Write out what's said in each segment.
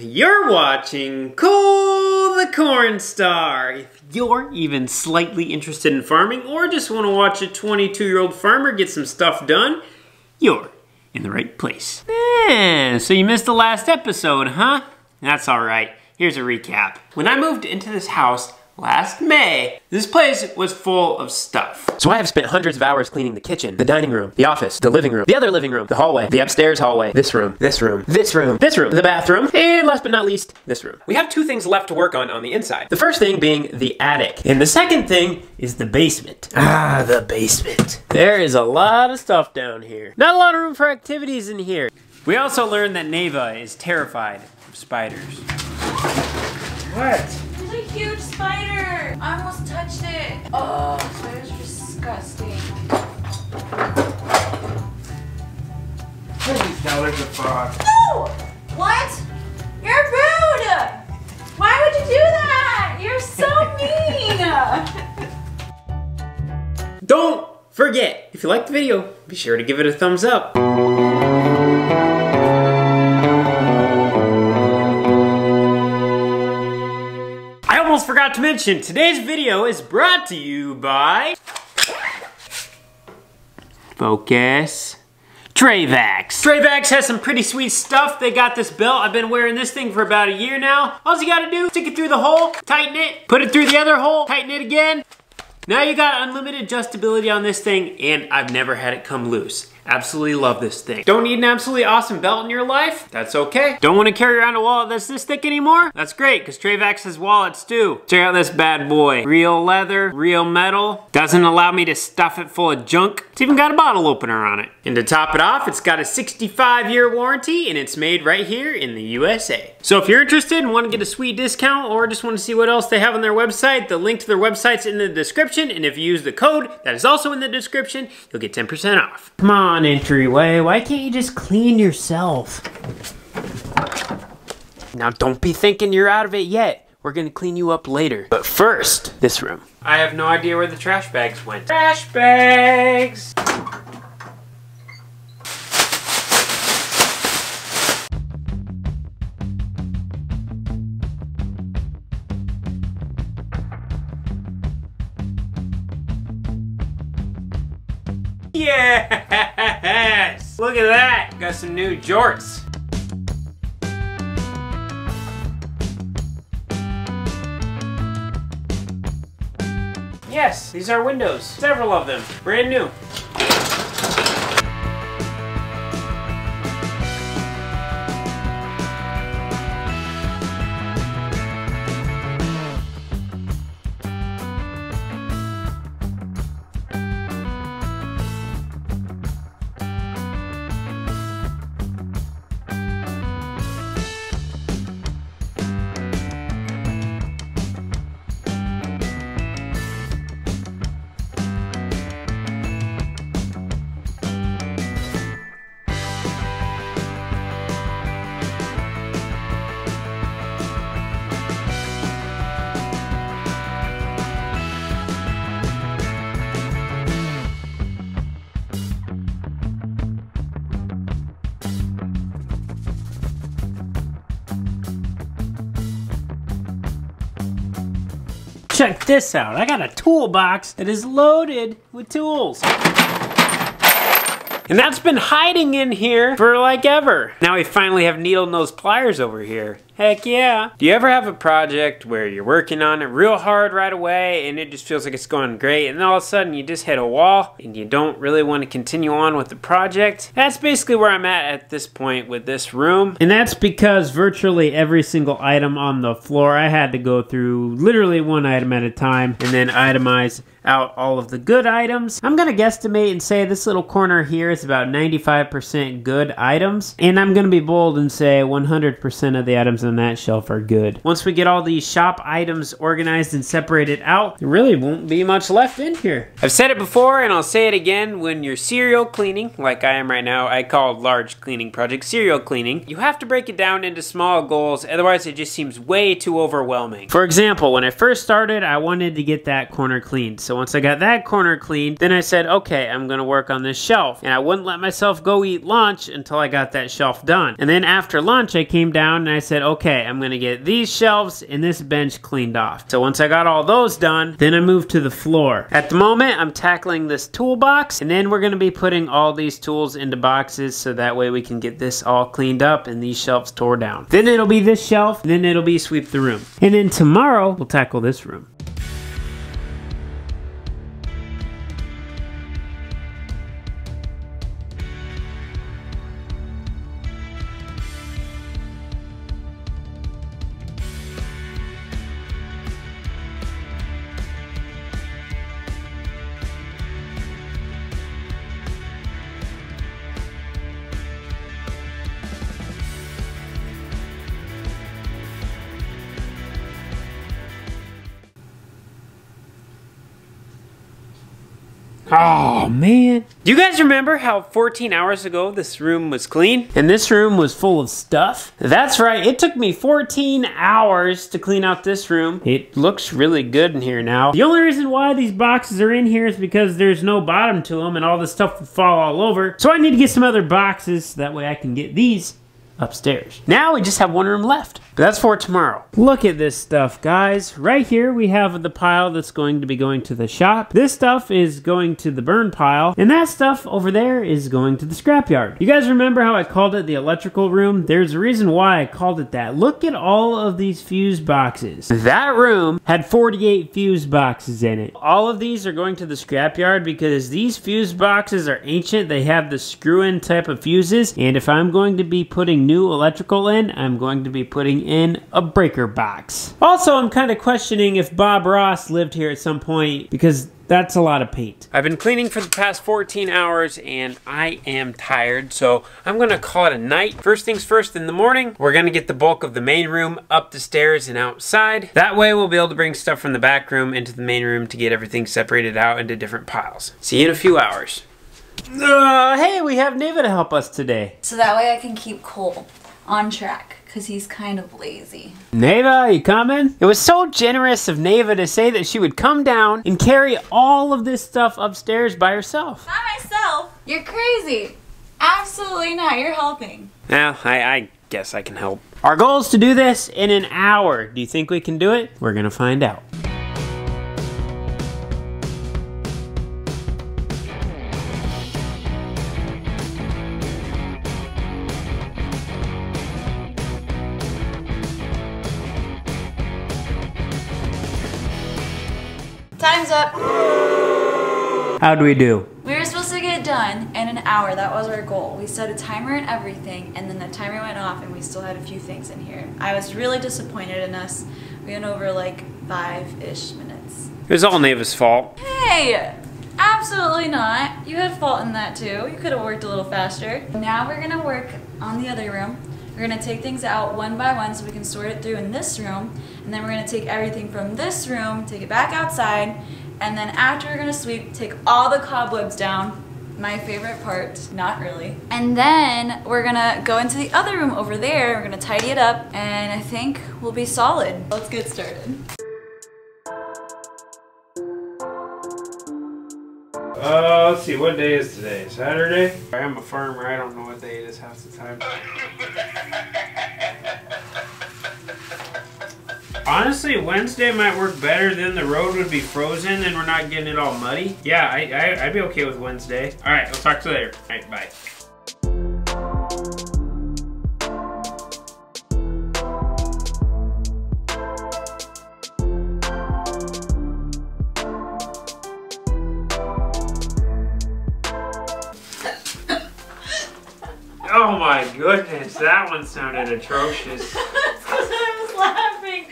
You're watching Cool the Corn Star. If you're even slightly interested in farming or just want to watch a 22-year-old farmer get some stuff done, you're in the right place. So you missed the last episode, huh? That's all right. Here's a recap. When I moved into this house last May, this place was full of stuff. So I have spent hundreds of hours cleaning the kitchen, the dining room, the office, the living room, the other living room, the hallway, the upstairs hallway, this room, this room, this room, this room, the bathroom, and last but not least, this room. We have two things left to work on the inside. The first thing being the attic, and the second thing is the basement. Ah, the basement. There is a lot of stuff down here. Not a lot of room for activities in here. We also learned that Nave is terrified of spiders. What? A huge spider! I almost touched it! Oh, spiders are disgusting. Please tell there's a frog. No! What? You're rude! Why would you do that? You're so mean! Don't forget, if you liked the video, be sure to give it a thumbs up. Almost forgot to mention, today's video is brought to you by focus, Trayvax. Trayvax has some pretty sweet stuff. They got this belt. I've been wearing this thing for about a year now. All you gotta do, stick it through the hole, tighten it, put it through the other hole, tighten it again. Now you got unlimited adjustability on this thing, and I've never had it come loose. Absolutely love this thing. Don't need an absolutely awesome belt in your life? That's okay. Don't want to carry around a wallet that's this thick anymore? That's great, because Trayvax has wallets too. Check out this bad boy. Real leather, real metal. Doesn't allow me to stuff it full of junk. It's even got a bottle opener on it. And to top it off, it's got a 65-year warranty, and it's made right here in the USA. So if you're interested and want to get a sweet discount or just want to see what else they have on their website, the link to their website's in the description, and if you use the code that is also in the description, you'll get 10% off. Come on. Entryway, why can't you just clean yourself? Now don't be thinking you're out of it yet. We're gonna clean you up later. But first, this room. I have no idea where the trash bags went. Trash bags! Yes! Look at that! Got some new jorts. Yes, these are windows. Several of them. Brand new. Check this out, I got a toolbox that is loaded with tools. And that's been hiding in here for like ever. Now we finally have needle nose pliers over here. Heck yeah. Do you ever have a project where you're working on it real hard right away and it just feels like it's going great and then all of a sudden you just hit a wall and you don't really want to continue on with the project? That's basically where I'm at this point with this room. And that's because virtually every single item on the floor I had to go through literally one item at a time and then itemize out all of the good items. I'm gonna guesstimate and say this little corner here is about 95% good items, and I'm gonna be bold and say 100% of the items on that shelf are good. Once we get all these shop items organized and separated out, there really won't be much left in here. I've said it before and I'll say it again, when you're serial cleaning, like I am right now, I call large cleaning projects serial cleaning, you have to break it down into small goals, otherwise it just seems way too overwhelming. For example, when I first started, I wanted to get that corner cleaned. So once I got that corner cleaned, then I said, okay, I'm gonna work on this shelf. And I wouldn't let myself go eat lunch until I got that shelf done. And then after lunch, I came down and I said, okay, okay, I'm gonna get these shelves and this bench cleaned off. So once I got all those done, then I moved to the floor. At the moment, I'm tackling this toolbox, and then we're gonna be putting all these tools into boxes so that way we can get this all cleaned up and these shelves tore down. Then it'll be this shelf, then it'll be sweep the room. And then tomorrow, we'll tackle this room. Oh man. Do you guys remember how 14 hours ago this room was clean? And this room was full of stuff? That's right, it took me 14 hours to clean out this room. It looks really good in here now. The only reason why these boxes are in here is because there's no bottom to them and all this stuff will fall all over. So I need to get some other boxes so that way I can get these upstairs. Now we just have one room left, but that's for tomorrow. Look at this stuff, guys. Right here we have the pile that's going to be going to the shop. This stuff is going to the burn pile, and that stuff over there is going to the scrapyard. You guys remember how I called it the electrical room? There's a reason why I called it that. Look at all of these fuse boxes. That room had 48 fuse boxes in it. All of these are going to the scrapyard because these fuse boxes are ancient. They have the screw-in type of fuses, and if I'm going to be putting new electrical in, I'm going to be putting in a breaker box. Also, I'm kind of questioning if Bob Ross lived here at some point because that's a lot of paint. I've been cleaning for the past 14 hours and I am tired, so I'm gonna call it a night. First things first, in the morning, we're gonna get the bulk of the main room up the stairs and outside. That way we'll be able to bring stuff from the back room into the main room to get everything separated out into different piles. See you in a few hours. Hey, we have Nave to help us today. So that way I can keep Cole on track, because he's kind of lazy. Nave, you coming? It was so generous of Nave to say that she would come down and carry all of this stuff upstairs by herself. By myself? You're crazy. Absolutely not. You're helping. Well, I guess I can help. Our goal is to do this in an hour. Do you think we can do it? We're going to find out. Time's up. How do we do? We were supposed to get it done in an hour. That was our goal. We set a timer and everything, and then the timer went off and we still had a few things in here. I was really disappointed in us. We went over like 5-ish minutes. It was all Nave's fault. Hey, absolutely not. You had fault in that too. You could have worked a little faster. Now we're gonna work on the other room. We're gonna take things out one by one so we can sort it through in this room, and then we're gonna take everything from this room, take it back outside, and then after we're gonna sweep, take all the cobwebs down. My favorite part, not really. And then we're gonna go into the other room over there, we're gonna tidy it up, and I think we'll be solid. Let's get started. Let's see, what day is today? Saturday? I'm a farmer, I don't know what day it is half the time. Honestly, Wednesday might work better. Then the road would be frozen and we're not getting it all muddy. Yeah, I'd be okay with Wednesday. All right, I'll talk to you later. All right, bye. Oh my goodness, that one sounded atrocious. That's because I was laughing.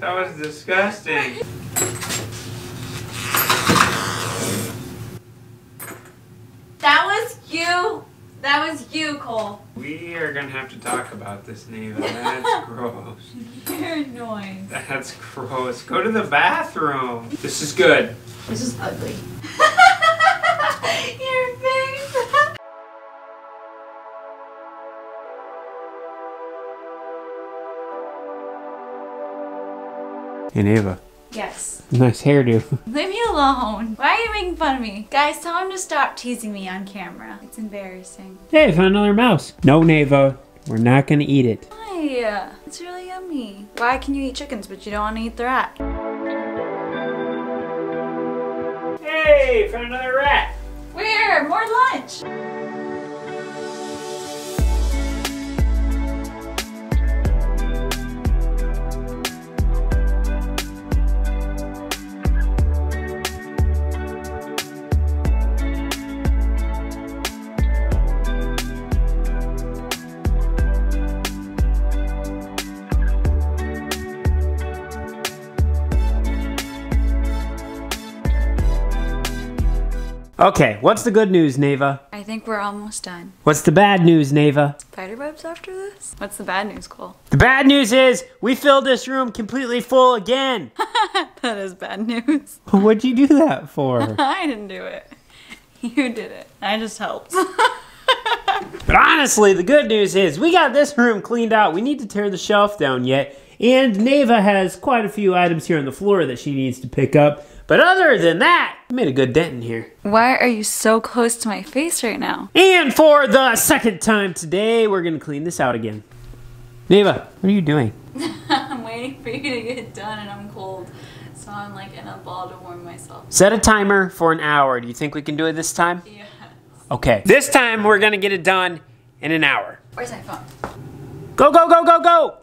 That was disgusting. That was you, Cole. We are gonna have to talk about this, Nave. That's gross. You're annoying. That's gross. Go to the bathroom. This is good. This is ugly. Your face. Hey, Nava. Yes. Nice hairdo. Leave me alone. Why are you making fun of me? Guys, tell him to stop teasing me on camera. It's embarrassing. Hey, I found another mouse. No, Nava. We're not gonna eat it. Why? It's really yummy. Why can you eat chickens but you don't want to eat the rat? Hey, found another rat. Where? More lunch. Okay, what's the good news, Nava? I think we're almost done. What's the bad news, Nava? Spider webs after this? What's the bad news, Cole? The bad news is we filled this room completely full again. That is bad news. What'd you do that for? I didn't do it. You did it. I just helped. But honestly, the good news is we got this room cleaned out. We need to tear the shelf down yet. And Nava has quite a few items here on the floor that she needs to pick up. But other than that, I made a good dent in here. Why are you so close to my face right now? And for the second time today, we're gonna clean this out again. Nava, what are you doing? I'm waiting for you to get done and I'm cold. So I'm like in a ball to warm myself. Set a timer for an hour. Do you think we can do it this time? Yes. Okay, this time we're gonna get it done in an hour. Where's my phone? Go, go, go, go, go!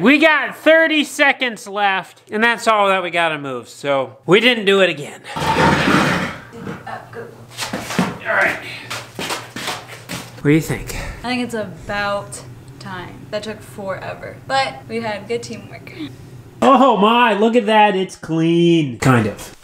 We got 30 seconds left, and that's all that we gotta move, so we didn't do it again. All right. What do you think? I think it's about time. That took forever, but we had good teamwork. Oh my, look at that, it's clean. Kind of.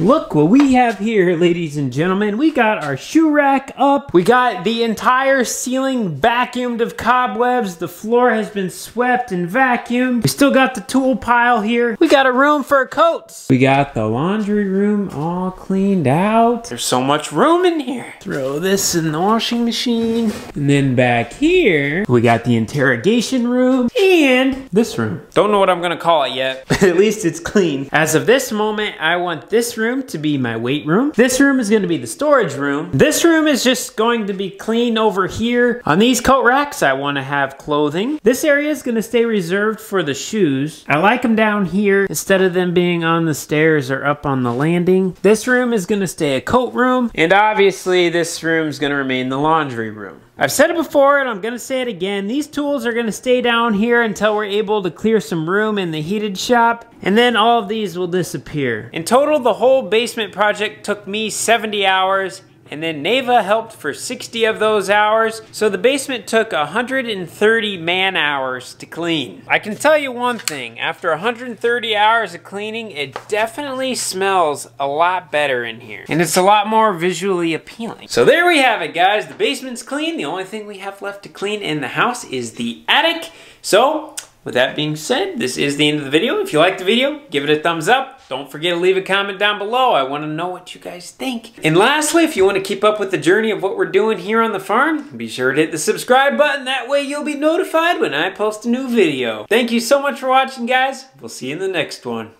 Look what we have here, ladies and gentlemen. We got our shoe rack up. We got the entire ceiling vacuumed of cobwebs. The floor has been swept and vacuumed. We still got the tool pile here. We got a room for coats. We got the laundry room all cleaned out. There's so much room in here. Throw this in the washing machine. And then back here, we got the interrogation room and this room. Don't know what I'm gonna call it yet, but at least it's clean. As of this moment, I want this room to be my weight room. This room is going to be the storage room. This room is just going to be clean over here. On these coat racks, I want to have clothing. This area is going to stay reserved for the shoes. I like them down here instead of them being on the stairs or up on the landing. This room is going to stay a coat room. And obviously, this room is going to remain the laundry room. I've said it before and I'm gonna say it again. These tools are gonna stay down here until we're able to clear some room in the heated shop, and then all of these will disappear. In total, the whole basement project took me 70 hours, and then Nava helped for 60 of those hours, so the basement took 130 man hours to clean. I can tell you one thing, after 130 hours of cleaning, it definitely smells a lot better in here. And it's a lot more visually appealing. So there we have it, guys. The basement's clean. The only thing we have left to clean in the house is the attic. So, with that being said, this is the end of the video. If you liked the video, give it a thumbs up. Don't forget to leave a comment down below. I want to know what you guys think. And lastly, if you want to keep up with the journey of what we're doing here on the farm, be sure to hit the subscribe button. That way you'll be notified when I post a new video. Thank you so much for watching, guys. We'll see you in the next one.